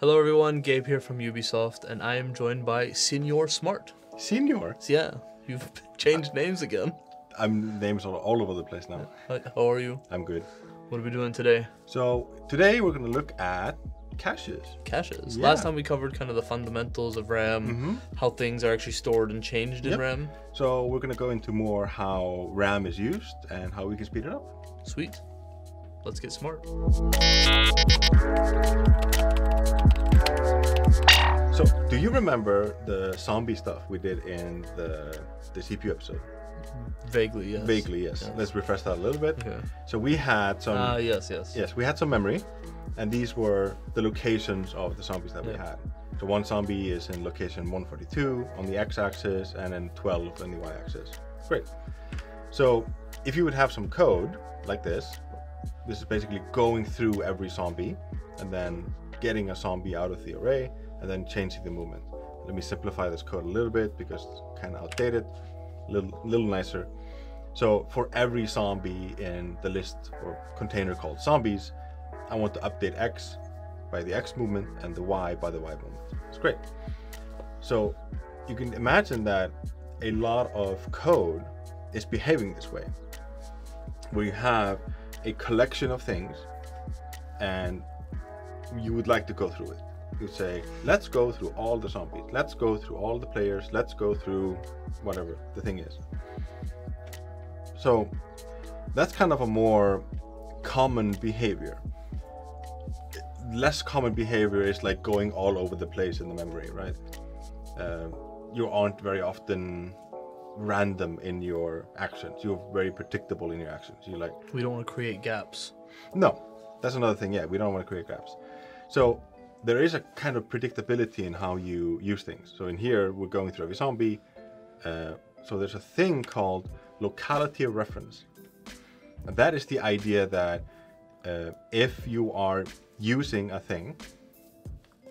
Hello everyone, Gabe here from Ubisoft, and I am joined by Senior Smart. Senior? Yeah, you've changed names again. I'm names all over the place now. How are you? I'm good. What are we doing today? So today we're going to look at caches. Caches. Yeah. Last time we covered kind of the fundamentals of RAM, how things are actually stored and changed in RAM. So we're going to go into more how RAM is used and how we can speed it up. Sweet. Let's get smart. So, do you remember the zombie stuff we did in the CPU episode? Vaguely, yes. Vaguely, yes. Let's refresh that a little bit. Okay. So we had some. Yes, we had some memory, and these were the locations of the zombies that we had. So one zombie is in location 142 on the x-axis, and then 12 on the y-axis. Great. So if you would have some code like this, this is basically going through every zombie and then getting a zombie out of the array and then changing the movement. Let me simplify this code a little bit because it's kind of outdated, a little nicer. So for every zombie in the list or container called zombies, I want to update X by the X movement and the Y by the Y movement. It's great. So you can imagine that a lot of code is behaving this way, where you have a collection of things and you would like to go through it. You'd say, let's go through all the zombies, let's go through all the players, let's go through whatever the thing is. So that's kind of a more common behavior. Less common behavior is like going all over the place in the memory, right? You aren't very often random in your actions. You're very predictable in your actions. You like, we don't want to create gaps. No, that's another thing. Yeah, we don't want to create gaps. So there is a kind of predictability in how you use things. So in here we're going through every zombie. So there's a thing called locality of reference, and that is the idea that if you are using a thing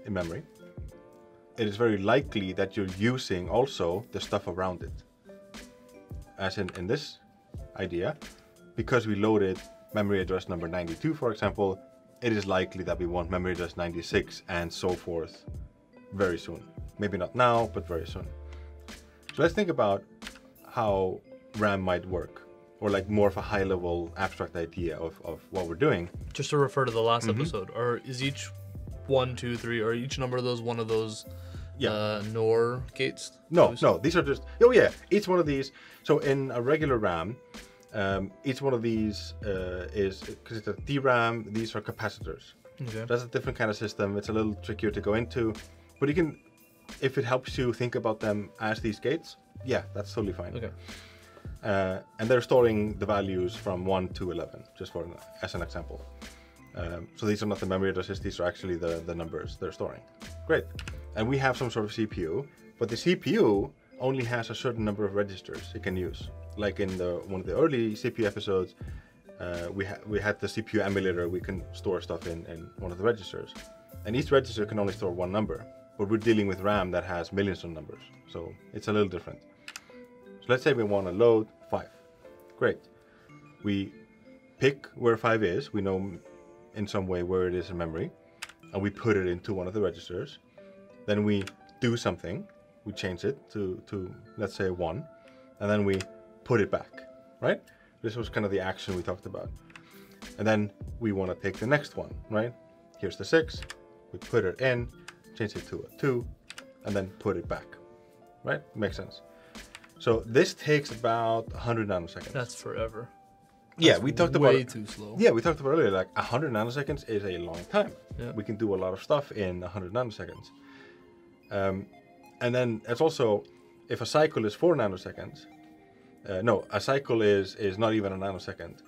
in memory, it is very likely that you're using also the stuff around it. As in this idea, because we loaded memory address number 92, for example, it is likely that we want memory address 96 and so forth very soon. Maybe not now, but very soon. So let's think about how RAM might work, or like more of a high level abstract idea of what we're doing. Just to refer to the last episode, or is each 1, 2, 3, or each number of those one of those NOR gates? No, these are just, each one of these. So in a regular RAM, each one of these is, because it's a DRAM, these are capacitors. Okay. That's a different kind of system. It's a little trickier to go into, but you can, if it helps you think about them as these gates, yeah, that's totally fine. Okay. And they're storing the values from 1 to 11, just for as an example. So these are not the memory addresses, these are actually the numbers they're storing. Great. And we have some sort of CPU, but the CPU only has a certain number of registers it can use. Like in one of the early CPU episodes, we had the CPU emulator, we can store stuff in one of the registers. And each register can only store one number, but we're dealing with RAM that has millions of numbers. So it's a little different. So let's say we want to load 5. Great. We pick where 5 is, we know in some way where it is in memory, and we put it into one of the registers. Then we do something, we change it to let's say 1, and then we put it back, right? This was kind of the action we talked about. And then we want to take the next one, right? Here's the 6, we put it in, change it to a 2, and then put it back, right? Makes sense. So this takes about 100 nanoseconds. That's forever. That's we talked about earlier, like 100 nanoseconds is a long time. Yeah. We can do a lot of stuff in 100 nanoseconds. And then it's also, if a cycle is 4 nanoseconds, a cycle is not even a nanosecond.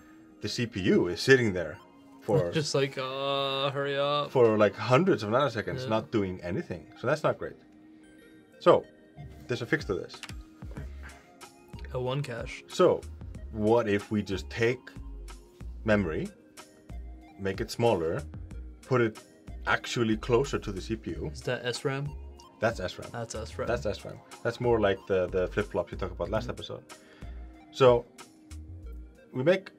The CPU is sitting there for just like, hurry up, for like hundreds of nanoseconds, not doing anything. So that's not great. So there's a fix to this. L1 cache. So what if we just take memory, make it smaller, put it actually closer to the CPU? Is that SRAM? That's SRAM. That's SRAM. That's SRAM. That's more like the flip-flops you talked about last episode. So we make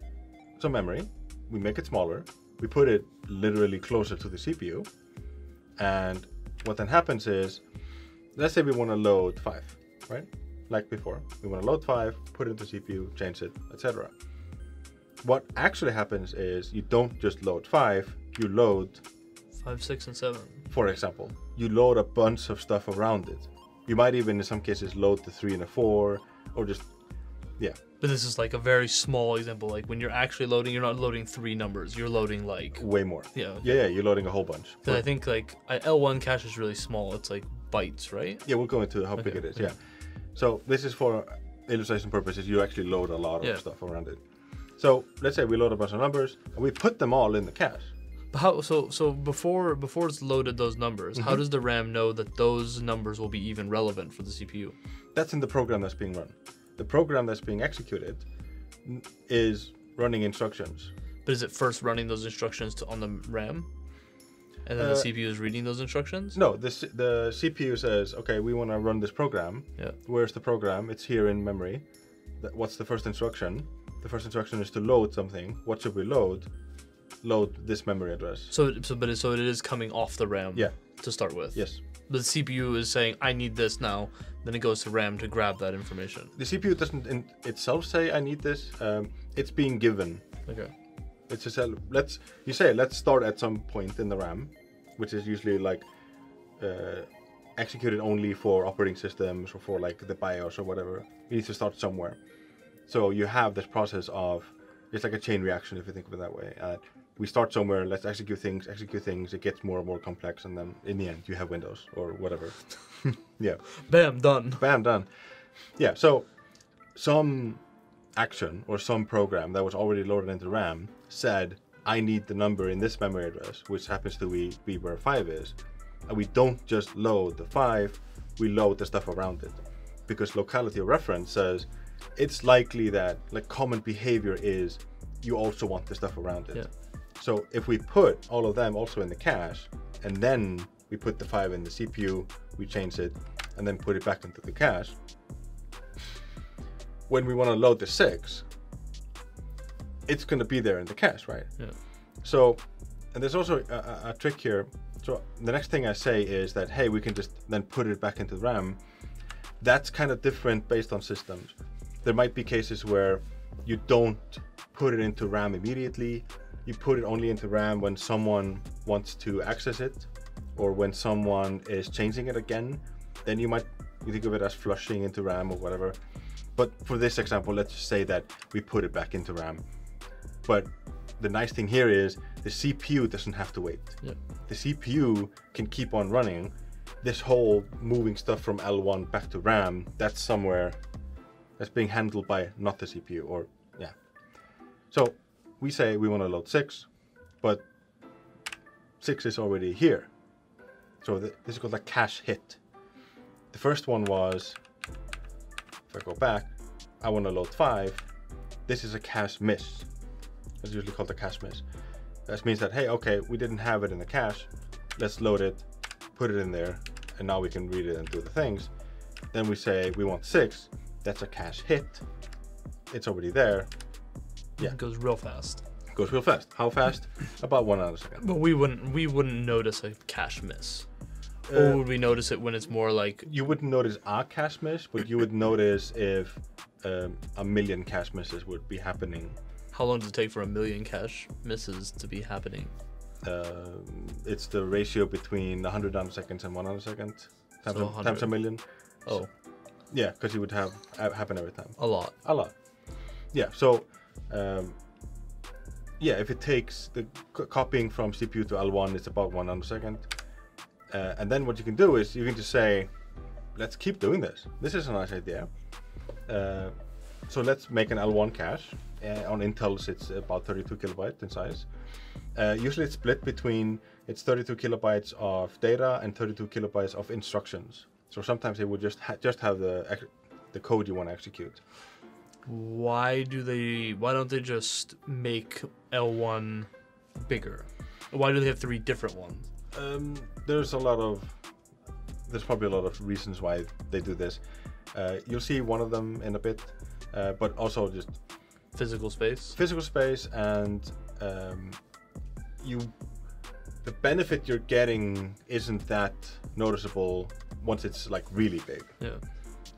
some memory, we make it smaller, we put it literally closer to the CPU, And what then happens is, let's say we want to load 5, right? Like before, we want to load 5, put it into CPU, change it, etc. What actually happens is you don't just load 5, you load 5, 6, and 7. For example, you load a bunch of stuff around it. You might even in some cases load the 3 and a 4, or just, yeah. But this is like a very small example. Like when you're actually loading, you're not loading 3 numbers. You're loading like way more. Yeah. Yeah, yeah. You're loading a whole bunch. Because I think like L1 cache is really small. It's like bytes, right? Yeah, we'll go into how big it is. Okay. Yeah. So this is for illustration purposes. You actually load a lot of stuff around it. So let's say we load a bunch of numbers and we put them all in the cache. How, so before it's loaded those numbers, how does the RAM know that those numbers will be even relevant for the CPU? That's in the program that's being run. The program that's being executed is running instructions. But is it first running those instructions on the RAM? And then the CPU is reading those instructions? No, the CPU says, okay, we want to run this program. Yeah. Where's the program? It's here in memory. What's the first instruction? The first instruction is to load something. What should we load? Load this memory address. So it is coming off the RAM to start with. Yes. But the CPU is saying, I need this now. Then it goes to RAM to grab that information. The CPU doesn't in itself say, I need this. It's being given. Okay. It's just, let's start at some point in the RAM, which is usually like executed only for operating systems or for like the BIOS or whatever. You need to start somewhere. So you have this process of, it's like a chain reaction if you think of it that way. We start somewhere, let's execute things, it gets more and more complex, and then in the end you have Windows or whatever. Yeah. Bam, done. Bam, done. Yeah, so some action or some program that was already loaded into RAM said, I need the number in this memory address, which happens to be where 5 is. And we don't just load the 5, we load the stuff around it. Because locality of reference says, it's likely that like common behavior is you also want the stuff around it. Yeah. So if we put all of them also in the cache, and then we put the 5 in the CPU, we change it, and then put it back into the cache. When we want to load the 6, it's going to be there in the cache, right? Yeah. So, and there's also a trick here. So the next thing I say is that, hey, we can just then put it back into RAM. That's kind of different based on systems. There might be cases where you don't put it into RAM immediately. You put it only into RAM when someone wants to access it or when someone is changing it again. Then you think of it as flushing into RAM or whatever. But for this example, let's just say that we put it back into RAM. But the nice thing here is the CPU doesn't have to wait. Yeah. The CPU can keep on running. This whole moving stuff from L1 back to RAM, that's somewhere that's being handled by not the CPU or, yeah. So we say we want to load 6, but 6 is already here. So this is called a cache hit. The first one was, if I go back, I want to load 5. This is a cache miss. It's usually called a cache miss. That means that, hey, okay, we didn't have it in the cache. Let's load it, put it in there, and now we can read it and do the things. Then we say we want 6. That's a cache hit. It's already there. Yeah. It goes real fast. It goes real fast. How fast? About 1 ms. But we wouldn't notice a cache miss. Or would we notice it when it's more like... You wouldn't notice a cache miss, but you would notice if 1 million cache misses would be happening. How long does it take for 1 million cache misses to be happening? It's the ratio between 100 nanoseconds and 1 ms. Times 1 million. Oh. So, yeah, because it would happen every time. A lot. A lot. Yeah, so... yeah, if it takes the copying from CPU to L1, it's about 1 ms. And then what you can do is you can just say, let's keep doing this. This is a nice idea. So let's make an L1 cache. On Intel's, it's about 32 kilobytes in size. Usually it's split between, it's 32 kilobytes of data and 32 kilobytes of instructions. So sometimes it would just have the code you want to execute. Why don't they just make L1 bigger? Why do they have 3 different ones? There's probably a lot of reasons why they do this. You'll see one of them in a bit, but also just physical space and the benefit you're getting isn't that noticeable once it's like really big. Yeah.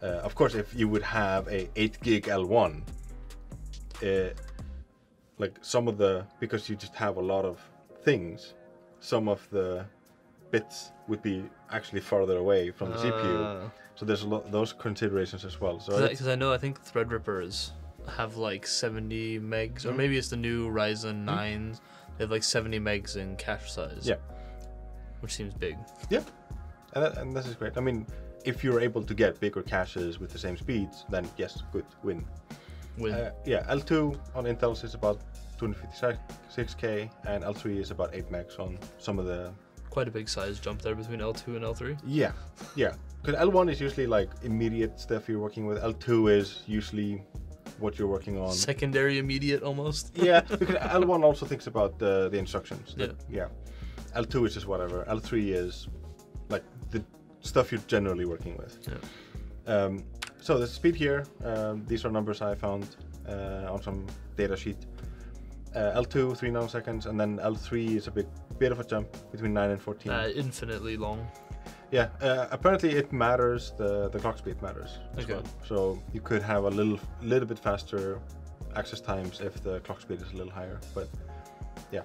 Of course, if you would have a 8 gig L1, like some of the, because you just have a lot of things, some of the bits would be actually farther away from the CPU. So there's a lot of those considerations as well. So because I know, I think Threadrippers have like 70 megs, or maybe it's the new Ryzen 9s. They have like 70 megs in cache size. Yeah, which seems big. Yeah, and this is great. I mean, if you're able to get bigger caches with the same speeds, then yes, good win. Yeah, L2 on Intel's is about 256k, and L3 is about 8 megs on some of the. Quite a big size jump there between L2 and L3. Yeah, yeah. Because L1 is usually like immediate stuff you're working with. L2 is usually what you're working on. Secondary immediate almost. Yeah, because L1 also thinks about the instructions. Yeah. Yeah. L2 is just whatever. L3 is like the stuff you're generally working with. Yeah. So the speed here, these are numbers I found on some data sheet. L2, 3 nanoseconds, and then L3 is a bit of a jump between 9 and 14. Infinitely long. Yeah, apparently it matters, the clock speed matters as well. So you could have a little bit faster access times if the clock speed is a little higher, but yeah.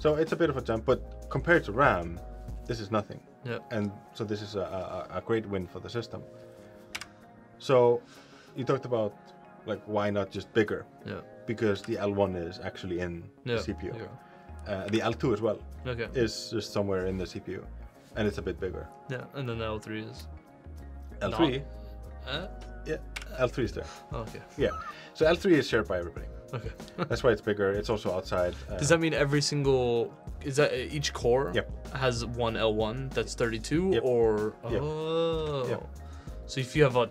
So it's a bit of a jump, but compared to RAM, this is nothing. Yeah. And so this is a great win for the system. So you talked about like why not just bigger? Yeah. Because the L1 is actually in the CPU. Yeah. The L2 as well is just somewhere in the CPU. And it's a bit bigger. Yeah, and then L3 is... L3? Yeah, L3 is there. Oh, okay. Yeah, so L3 is shared by everybody. Okay. That's why it's bigger. It's also outside. Does that mean every single... Is that each core has one L1 that's 32? Yep. Or... Oh. Yep. So if you have a...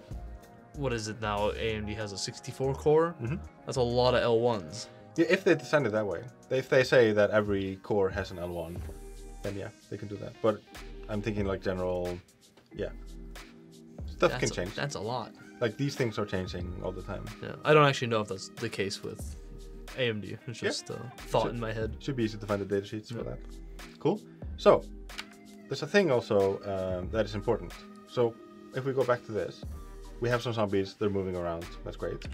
What is it now? AMD has a 64 core. That's a lot of L1s. Yeah, if they designed it that way. If they say that every core has an L1, then yeah, they can do that. But I'm thinking like general, stuff can change. That's a lot. Like these things are changing all the time. Yeah, I don't actually know if that's the case with AMD. It's just a thought in my head. Should be easy to find the data sheets for that. Cool. So there's a thing also that is important. So if we go back to this, we have some zombies, they're moving around, that's great.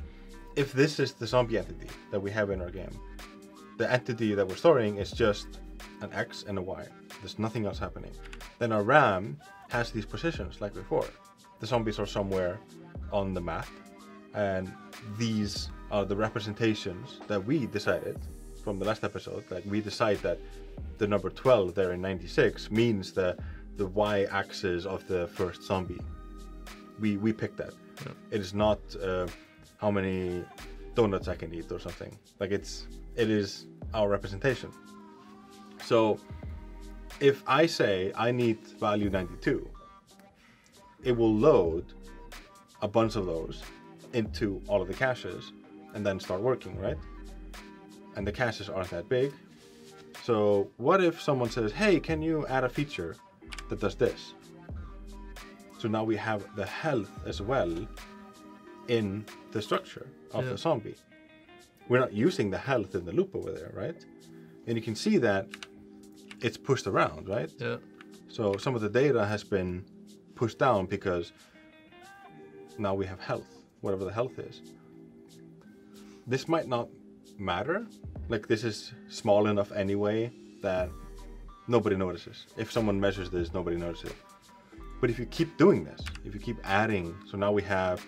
If this is the zombie entity that we have in our game, the entity that we're storing is just an X and a Y. There's nothing else happening. Then our RAM has these positions like before. The zombies are somewhere on the map, and these are the representations that we decided from the last episode. Like we decide that the number 12 there in 96 means the Y axis of the first zombie. We picked that. Yeah. It is not how many donuts I can eat or something. Like it is our representation. So if I say I need value 92, it will load a bunch of those into all of the caches and then start working, right? And the caches aren't that big. So what if someone says, hey, can you add a feature that does this? So now we have the health as well in the structure of the zombie. We're not using the health in the loop over there, right? And you can see that it's pushed around, right? Yeah. So some of the data has been pushed down because now we have health, whatever the health is. This might not matter. Like this is small enough anyway that nobody notices. If someone measures this, nobody notices it. But if you keep doing this, if you keep adding, so now we have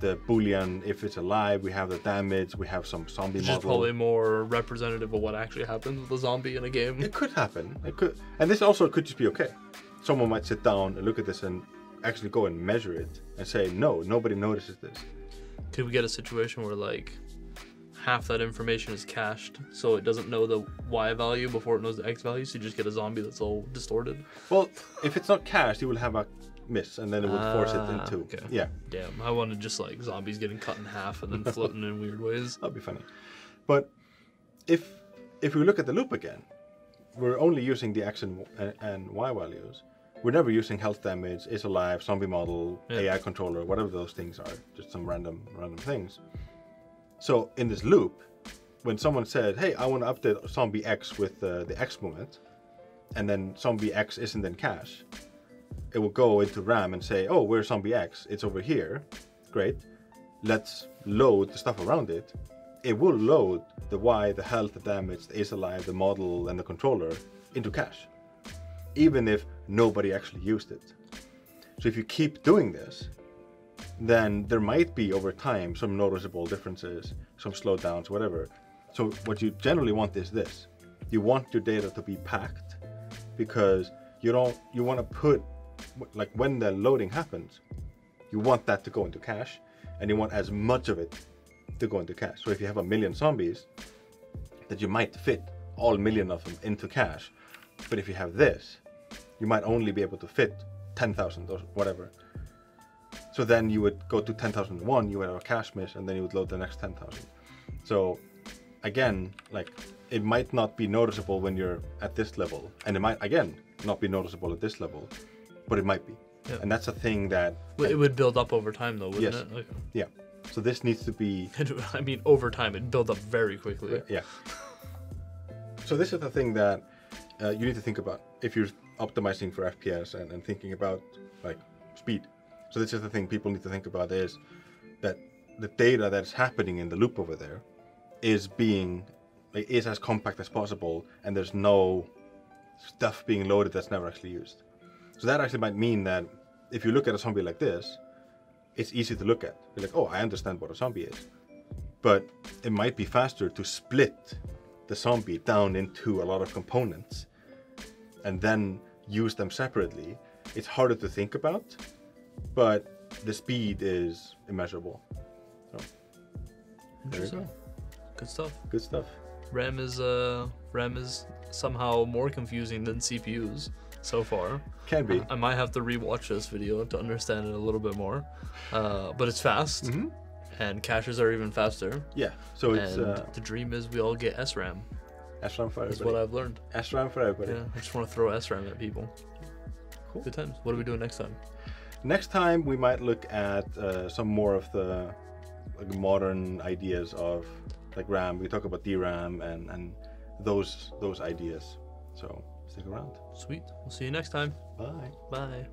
the Boolean, if it's alive, we have the damage, we have some zombie model. Which is probably more representative of what actually happens with a zombie in a game. It could happen. It could, and this also could just be okay. Someone might sit down and look at this and actually go and measure it and say, no, nobody notices this. Could we get a situation where like half that information is cached, so it doesn't know the Y value before it knows the X value, so you just get a zombie that's all distorted? Well, if it's not cached, you will have a miss, and then it would force it into... Okay. Yeah. Damn, I wanted just like zombies getting cut in half and then floating in weird ways. That'd be funny. But if we look at the loop again, we're only using the X and Y values. We're never using health damage, is alive, zombie model, AI controller, whatever those things are, just some random things. So in this loop, when someone said, hey, I want to update zombie X with the X moment, and then zombie X isn't in cache, it will go into RAM and say, oh, where's zombie X? It's over here. Great. Let's load the stuff around it. It will load the Y, the health, the damage, the is alive, the model, and the controller into cache, even if nobody actually used it. So if you keep doing this, then there might be over time some noticeable differences, some slowdowns, whatever. So what you generally want is this. You want your data to be packed, because you want to put, like, when the loading happens, you want that to go into cache, and you want as much of it to go into cache. So if you have 1 million zombies, that you might fit all 1 million of them into cache. But if you have this, you might only be able to fit 10,000 or whatever. So then you would go to 10,001, you would have a cache miss, and then you would load the next 10,000. So again, like, it might not be noticeable when you're at this level, and it might, again, not be noticeable at this level, but it might be. Yeah. And that's a thing that... Well, it would build up over time, though, wouldn't it? Like... Yeah. So this needs to be... I mean, over time, it'd build up very quickly. Yeah. So this is the thing that you need to think about if you're optimizing for FPS and thinking about, like, speed. So this is the thing people need to think about, is that the data that's happening in the loop over there is being... It is as compact as possible, and there's no stuff being loaded that's never actually used. So that actually might mean that if you look at a zombie like this, it's easy to look at. You're like, oh, I understand what a zombie is. But it might be faster to split the zombie down into a lot of components and then use them separately. It's harder to think about, but the speed is immeasurable. So, interesting. There you go. Good stuff. Good stuff. RAM is somehow more confusing than CPUs so far. Can be. I might have to rewatch this video to understand it a little bit more. But it's fast, mm-hmm. and caches are even faster. Yeah. So it's the dream is we all get SRAM. SRAM for everybody. That's what I've learned. SRAM for everybody. Yeah. I just want to throw SRAM at people. Cool. Good times. What are we doing next time? Next time we might look at some more of the, like, modern ideas of, like, RAM. We talk about DRAM and those ideas. So stick around. Sweet. We'll see you next time. Bye. Bye.